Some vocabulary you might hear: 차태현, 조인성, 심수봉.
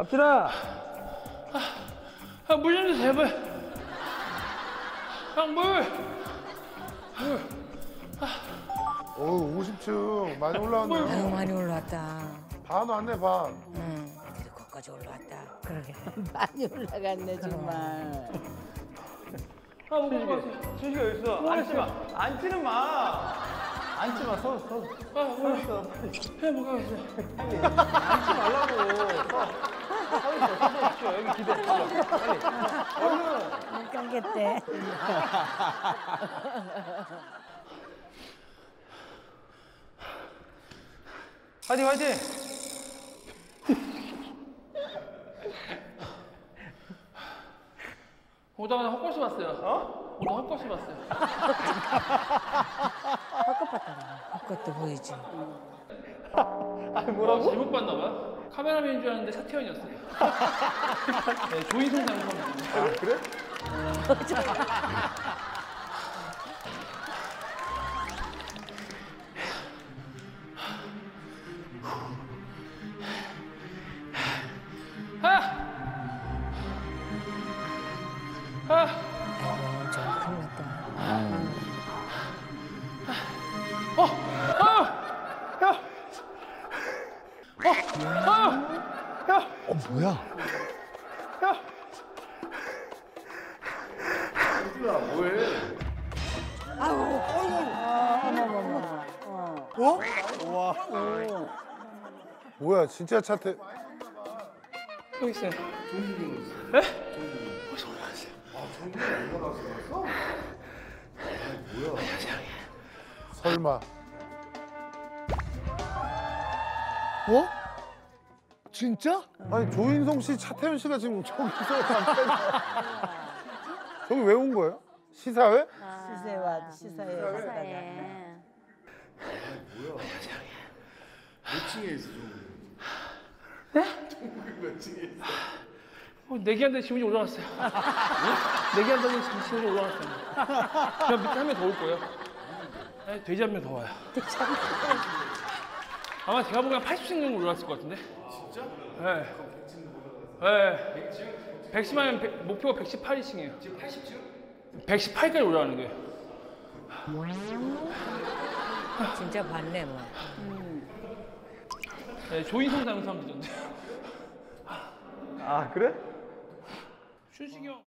갑시다. 물 좀 주세요, 물. 형, 물. 물. 어우, 50층 많이 올라왔네요. 아유, 많이 올라왔다. 반 왔네, 반. 그래도 거기까지 올라왔다. 그러게. 많이 올라갔네, 정말. 아, 못 먹었어. 진식아, 여기 있어. 앉지 마. 앉지는 마. 앉지 마, 서, 서. 아, 몰랐어. 해, 못 가겠어. 앉지 말라고. 여기 기대해. 못 가겠대. 화이팅, 화이팅. 오다가 헛것이 봤어요. 어? 오다 헛것이 봤어요. 헛것 봤다. 헛것도 보이지. 아, 뭐라고? 지목 봤나 봐. 카메라맨인 줄 알았는데 차태현이었어요. 네, 조인성 장관입니다. 아, 그래? 뭐야? 야! 누나 뭐해? 아우, 어이구. 아, 어? 와. 뭐야, 진짜 차태. 여기 있어요. 조인성 씨. 네? 어디서 올라왔어요? 아, 조인성 올라왔어? 뭐야? 설마. 어? 진짜? 아니 조인성 씨, 차태현 씨가 지금 저기서 잠깐 저기 왜 온 거예요? 시사회? 시사회, 시사회. 뭐야? 5층에 있어 좀. 네? 몇 층에 있어? 내기한다니 지문이 올라갔어요. 내기한다니 지문이 올라갔어요. 그냥 밑에 한 명 더 올 거예요. 아니, 돼지 한 명 더 와요. 돼지 한 명 더 와요. 아마 제가 보기엔 80층 정도 올라갔을 것 같은데? 진짜? 네. 100층? 네. 100층 하면 목표가 118층이에요. 지금 80층? 118까지 올라가는 거예요. 진짜 봤네, 뭐. 네, 조인성 닮은 사람도 있던데. 아, 그래? 슈식이 형.